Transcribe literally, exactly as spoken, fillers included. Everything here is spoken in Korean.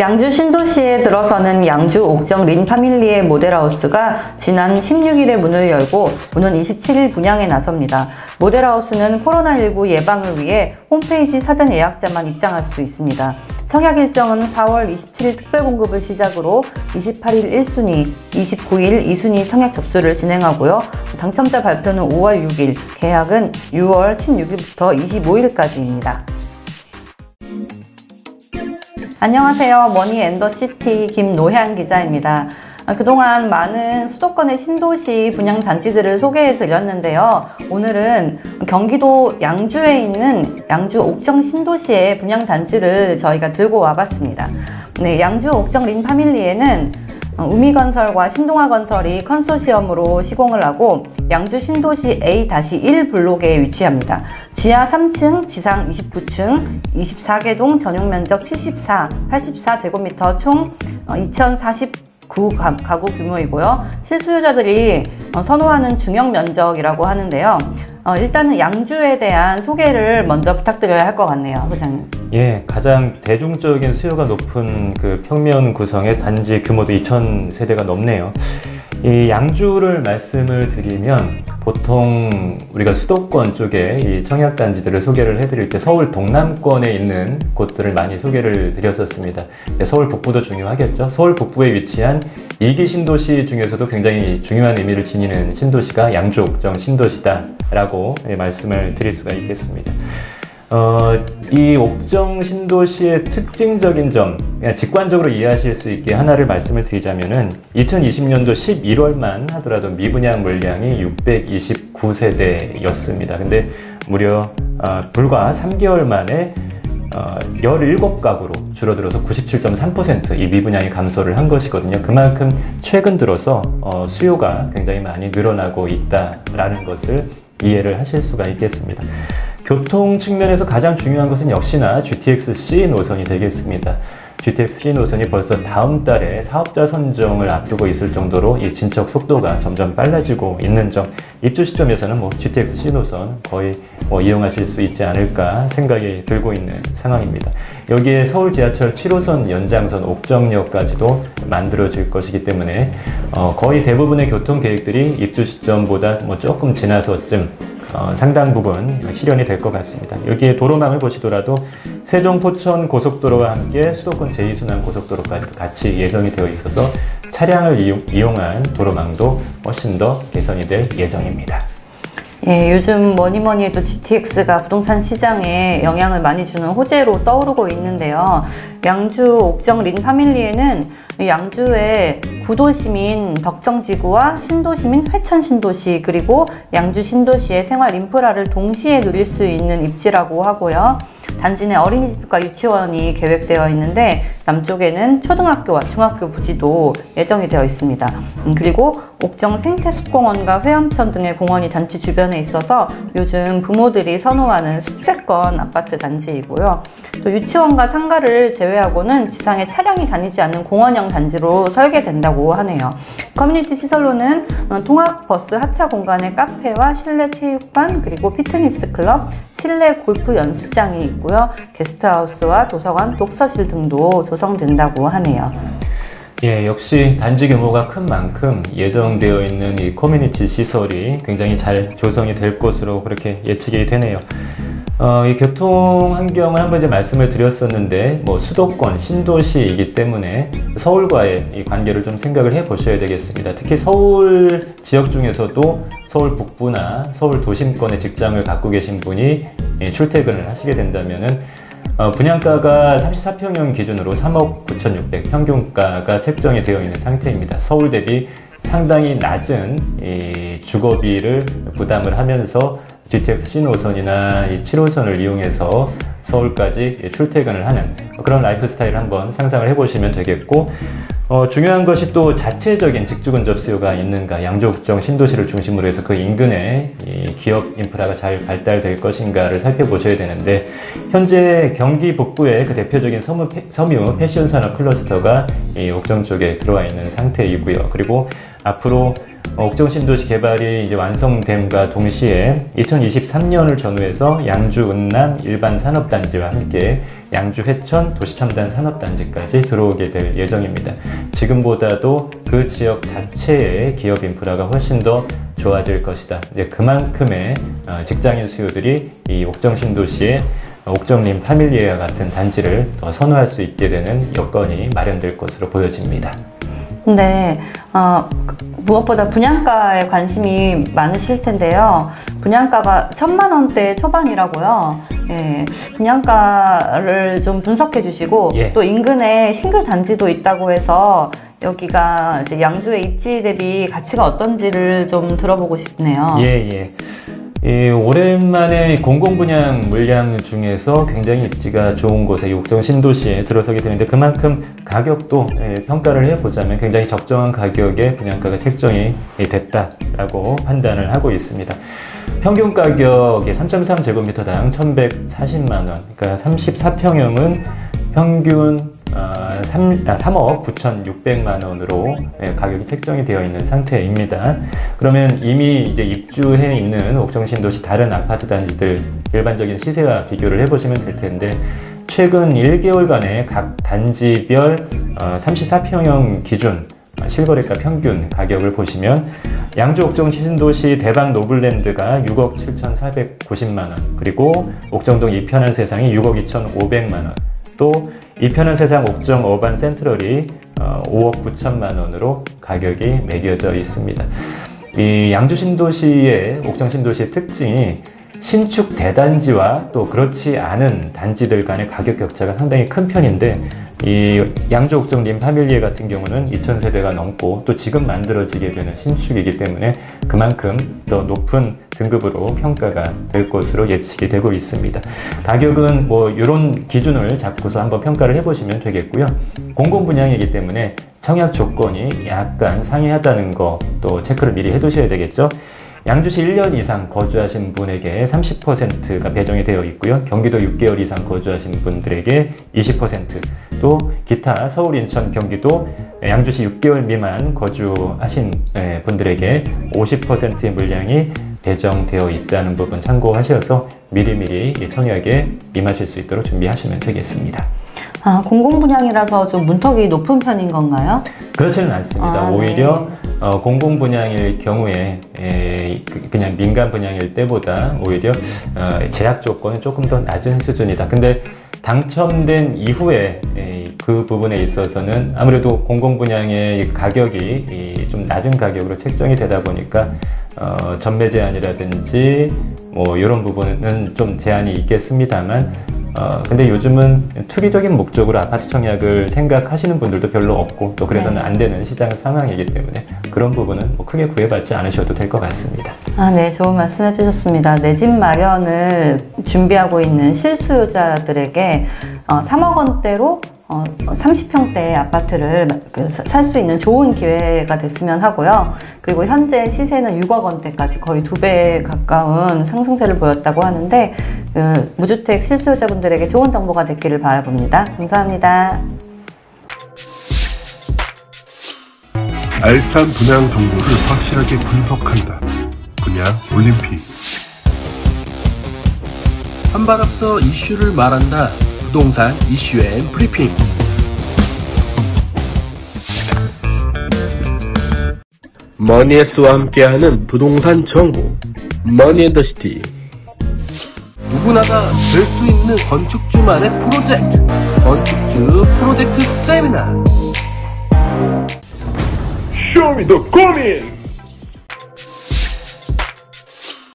양주 신도시에 들어서는 양주 옥정 린 파밀리에 모델하우스가 지난 십육일에 문을 열고 오는 이십칠일 분양에 나섭니다. 모델하우스는 코로나 일구 예방을 위해 홈페이지 사전 예약자만 입장할 수 있습니다. 청약 일정은 사월 이십칠일 특별 공급을 시작으로 이십팔일 일순위, 이십구일 이순위 청약 접수를 진행하고요. 당첨자 발표는 오월 육일, 계약은 유월 십육일부터 이십오일까지입니다. 안녕하세요. 머니앤더시티 김노향 기자입니다. 그동안 많은 수도권의 신도시 분양단지들을 소개해드렸는데요. 오늘은 경기도 양주에 있는 양주 옥정 신도시의 분양단지를 저희가 들고 와봤습니다. 네, 양주 옥정 린 파밀리에는 우미건설과 신동아건설이 컨소시엄으로 시공을 하고 양주신도시 에이 일 블록에 위치합니다. 지하 삼층, 지상 이십구층, 이십사개동, 전용면적 칠십사, 팔십사제곱미터, 총 이천사십구 가구 규모이고요. 실수요자들이 선호하는 중형 면적이라고 하는데요. 어, 일단은 양주에 대한 소개를 먼저 부탁드려야 할 것 같네요, 부장님. 예, 가장 대중적인 수요가 높은 그 평면 구성의 단지 규모도 이천 세대가 넘네요. 이 양주를 말씀을 드리면 보통 우리가 수도권 쪽에 이 청약단지들을 소개를 해드릴 때 서울 동남권에 있는 곳들을 많이 소개를 드렸었습니다. 네, 서울 북부도 중요하겠죠. 서울 북부에 위치한 이기 신도시 중에서도 굉장히 중요한 의미를 지니는 신도시가 양주 옥정 신도시다 라고 예, 말씀을 드릴 수가 있겠습니다. 어, 이 옥정 신도시의 특징적인 점, 직관적으로 이해하실 수 있게 하나를 말씀을 드리자면은 이천이십년도 십일월만 하더라도 미분양 물량이 육백이십구 세대였습니다. 근데 무려 어, 불과 삼개월 만에 어, 십칠가구로 줄어들어서 구십칠 점 삼 퍼센트 이 미분양이 감소를 한 것이거든요. 그만큼 최근 들어서 어, 수요가 굉장히 많이 늘어나고 있다라는 것을 이해를 하실 수가 있겠습니다. 교통 측면에서 가장 중요한 것은 역시나 지티엑스-C 노선이 되겠습니다. 지티엑스-C 노선이 벌써 다음 달에 사업자 선정을 앞두고 있을 정도로 이 진척 속도가 점점 빨라지고 있는 점, 입주 시점에서는 뭐 지티엑스-C 노선 거의 뭐 이용하실 수 있지 않을까 생각이 들고 있는 상황입니다. 여기에 서울 지하철 칠호선 연장선 옥정역까지도 만들어질 것이기 때문에 어 거의 대부분의 교통 계획들이 입주 시점보다 뭐 조금 지나서쯤 어, 상당 부분 실현이 될 것 같습니다. 여기에 도로망을 보시더라도 세종포천 고속도로와 함께 수도권 제이순환 고속도로까지 같이 예정이 되어 있어서 차량을 이용, 이용한 도로망도 훨씬 더 개선이 될 예정입니다. 예, 요즘 뭐니뭐니 해도 지티엑스가 부동산 시장에 영향을 많이 주는 호재로 떠오르고 있는데요. 양주 옥정 린 파밀리에는 양주의 구도시민 덕정지구와 신도시민 회천신도시, 그리고 양주신도시의 생활 인프라를 동시에 누릴 수 있는 입지라고 하고요. 단지 내 어린이집과 유치원이 계획되어 있는데 남쪽에는 초등학교와 중학교 부지도 예정이 되어 있습니다. 그리고 옥정 생태숲공원과 회암천 등의 공원이 단지 주변에 있어서 요즘 부모들이 선호하는 숙제권 아파트 단지이고요. 또 유치원과 상가를 제외하고는 지상에 차량이 다니지 않는 공원형 단지로 설계된다고 하네요. 커뮤니티 시설로는 통학버스 하차 공간에 카페와 실내 체육관, 그리고 피트니스 클럽, 실내 골프 연습장이 있고요. 게스트하우스와 도서관, 독서실 등도 조성된다고 하네요. 예, 역시 단지 규모가 큰 만큼 예정되어 있는 이 커뮤니티 시설이 굉장히 잘 조성이 될 것으로 그렇게 예측이 되네요. 어, 이 교통 환경을 한번 이제 말씀을 드렸었는데 뭐 수도권 신도시이기 때문에 서울과의 이 관계를 좀 생각을 해 보셔야 되겠습니다. 특히 서울 지역 중에서도 서울 북부나 서울 도심권의 직장을 갖고 계신 분이 예, 출퇴근을 하시게 된다면은 어, 분양가가 삼십사평형 기준으로 삼억 구천육백 평균가가 책정이 되어 있는 상태입니다. 서울 대비 상당히 낮은 이 주거비를 부담을 하면서 지티엑스-C 노선이나 이 칠호선을 이용해서 서울까지 출퇴근을 하는 그런 라이프 스타일을 한번 상상을 해보시면 되겠고, 어, 중요한 것이 또 자체적인 직주근접 수요가 있는가, 양주 옥정 신도시를 중심으로 해서 그 인근에 이 기업 인프라가 잘 발달될 것인가를 살펴보셔야 되는데, 현재 경기 북부의 그 대표적인 섬유, 섬유 패션산업 클러스터가 이 옥정 쪽에 들어와 있는 상태이고요. 그리고 앞으로 옥정신도시 개발이 이제 완성됨과 동시에 이천이십삼 년을 전후해서 양주 은남 일반 산업단지와 함께 양주 회천 도시첨단 산업단지까지 들어오게 될 예정입니다. 지금보다도 그 지역 자체의 기업 인프라가 훨씬 더 좋아질 것이다. 이제 그만큼의 직장인 수요들이 이 옥정신도시의 옥정 린 파밀리에와 같은 단지를 더 선호할 수 있게 되는 여건이 마련될 것으로 보여집니다. 네, 어, 무엇보다 분양가에 관심이 많으실 텐데요. 분양가가 천만 원대 초반이라고요. 예, 분양가를 좀 분석해 주시고, 예. 또 인근에 신규 단지도 있다고 해서 여기가 이제 양주의 입지 대비 가치가 어떤지를 좀 들어보고 싶네요. 예, 예. 예, 오랜만에 공공분양 물량 중에서 굉장히 입지가 좋은 곳에 옥정신도시에 들어서게 되는데, 그만큼 가격도 예, 평가를 해보자면 굉장히 적정한 가격에 분양가가 책정이 됐다라고 판단을 하고 있습니다. 평균 가격이 삼 점 삼 제곱미터당 천백사십만 원, 그러니까 삼십사 평형은 평균 아, 삼억 구천육백만 원으로 예, 가격이 책정이 되어 있는 상태입니다. 그러면 이미 이제 입주해 있는 옥정신도시 다른 아파트 단지들 일반적인 시세와 비교를 해보시면 될 텐데, 최근 일 개월간의 각 단지별 어, 삼십사 평형 기준 실거래가 평균 가격을 보시면 양주 옥정신도시 대방 노블랜드가 육억 칠천사백구십만 원, 그리고 옥정동 이편한 세상이 육억 이천오백만 원, 또 이편한 세상 옥정 어반 센트럴이 오억 구천만 원으로 가격이 매겨져 있습니다. 이 양주신도시의 옥정신도시의 특징이 신축 대단지와 또 그렇지 않은 단지들 간의 가격 격차가 상당히 큰 편인데, 이 양주 옥정 린 파밀리에 같은 경우는 이천 세대가 넘고 또 지금 만들어지게 되는 신축이기 때문에 그만큼 더 높은 등급으로 평가가 될 것으로 예측이 되고 있습니다. 가격은 뭐 이런 기준을 잡고서 한번 평가를 해보시면 되겠고요. 공공분양이기 때문에 청약 조건이 약간 상이하다는 거 또 체크를 미리 해두셔야 되겠죠. 양주시 일 년 이상 거주하신 분에게 삼십 퍼센트가 배정이 되어 있고요. 경기도 육 개월 이상 거주하신 분들에게 이십 퍼센트, 또 기타 서울, 인천, 경기도 양주시 육 개월 미만 거주하신 분들에게 오십 퍼센트의 물량이 배정되어 있다는 부분 참고하셔서 미리미리 청약에 임하실 수 있도록 준비하시면 되겠습니다. 아, 공공분양이라서 좀 문턱이 높은 편인 건가요? 그렇지는 않습니다. 아, 오히려 네. 어, 공공분양일 경우에 에, 그냥 민간분양일 때보다 오히려 어, 제약 조건이 조금 더 낮은 수준이다. 근데 당첨된 이후에 에, 그 부분에 있어서는 아무래도 공공분양의 가격이 이, 좀 낮은 가격으로 책정이 되다 보니까 어, 전매 제한이라든지 뭐 이런 부분은 좀 제한이 있겠습니다만, 어, 근데 요즘은 투기적인 목적으로 아파트 청약을 생각하시는 분들도 별로 없고, 또 그래서는 안 되는 시장 상황이기 때문에 그런 부분은 뭐 크게 구애받지 않으셔도 될 것 같습니다. 아, 네, 좋은 말씀 해주셨습니다. 내 집 마련을 준비하고 있는 실수요자들에게 어, 삼억 원대로 어, 삼십 평대의 아파트를 살 수 있는 좋은 기회가 됐으면 하고요. 그리고 현재 시세는 육억 원대까지 거의 두 배 가까운 상승세를 보였다고 하는데, 그, 무주택 실수요자분들에게 좋은 정보가 됐기를 바라봅니다. 감사합니다. 알찬 분양 정보를 확실하게 분석한다. 분양 올림픽. 한 발 앞서 이슈를 말한다. 부동산 이슈 앤 브리핑. 머니앤더시티와 함께하는 부동산 정보, 머니앤더시티. 누구나가 될 수 있는 건축주만의 프로젝트, 건축주 프로젝트 세미나. 쇼미더 고민.